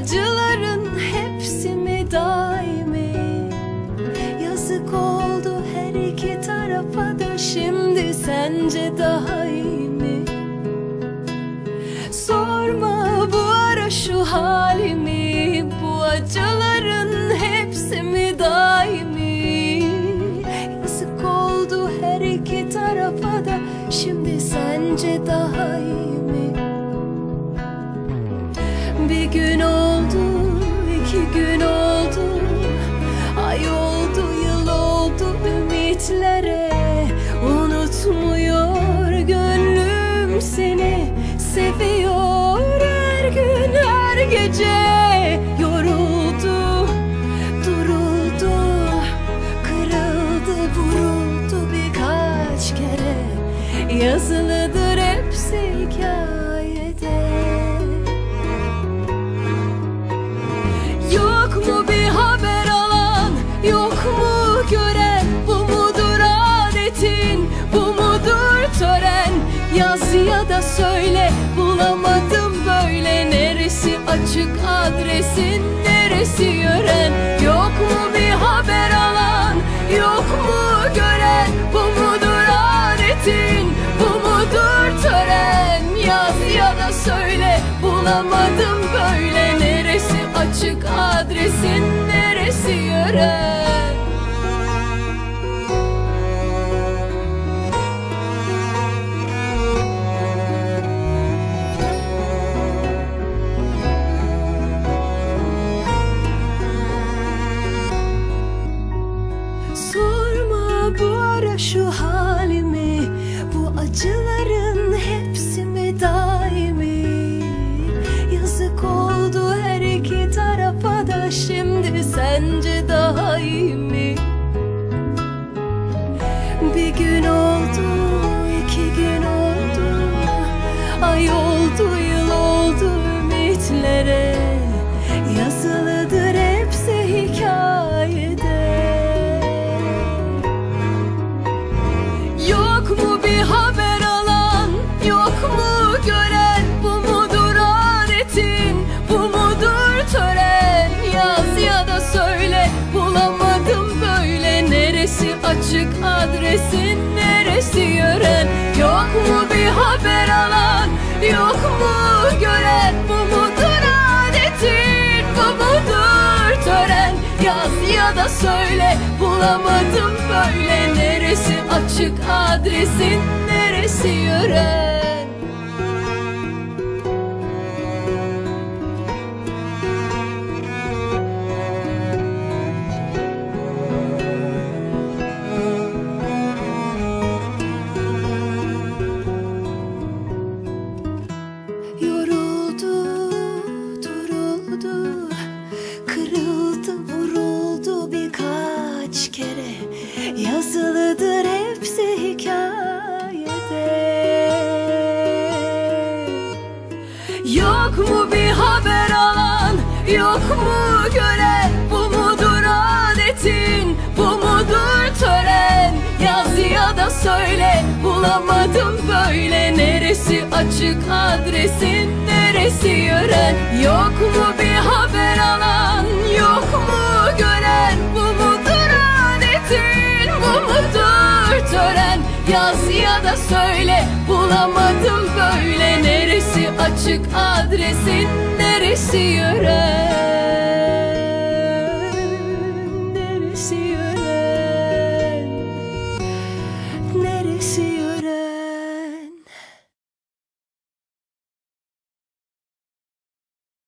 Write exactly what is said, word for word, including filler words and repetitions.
acıların hepsi mi daimi? Yazık oldu her iki tarafa da, şimdi sence daha iyi mi? Sorma bu ara şu halimi, bu acıların hepsi mi daimi? Yazık oldu her iki tarafa da, şimdi sence daha iyi mi? Bir gün oldu, iki gün oldu, ay oldu, yıl oldu, ümitlere unutmuyor gönlüm seni. Seviyor her gün, her gece. Yoruldu, duruldu, kırıldı, vuruldu birkaç kere. Yazılıdır hepsi hikayede. Yok mu bir haber alan, yok mu gören? Bu mudur adetin, bu mudur tören? Yaz ya da söyle, bulamadım böyle. Neresi açık adresin, neresi yören? Yok mu bir haber alan, yok mu gören? Bu mudur adetin, bu mudur tören? Yaz ya da söyle, bulamadım böyle. Neresi açık adresin, neresi yören? Sorma bu ara şu halimi, bu acıların hepsi mi daimi? Yazık oldu her iki tarafa da, şimdi sence daha iyi mi? Bir gün oldu, iki gün oldu, ay oldu, yıl oldu, ümitlere. Yazılıdır hepsi hikayede. Yok mu bir haber alan, yok mu gören? Bu mudur adetin, bu mudur tören? Yaz ya da söyle, bulamadım böyle. Neresi açık adresin, neresi yören? Yok mu bir haber alan, yok mu gören? Bu mudur adetin, bu mudur tören? Yaz ya da söyle, bulamadım böyle. Neresi açık adresin, neresi yören? Yoruldu, duruldu, kırıldı, vuruldu birkaç kere. Yazılıdır hepsi hikayede. Yok mu bir haber alan, yok mu gören? Bu mudur adetin, bu mudur tören? Yaz ya da söyle, bulamadım böyle. Neresi açık adresin, neresi yören? Yok mu bir haber alan, yok mu gören? Bu mudur adetin, bu mudur tören? Yaz ya da söyle, bulamadım böyle. Neresi açık adresin, neresi yören?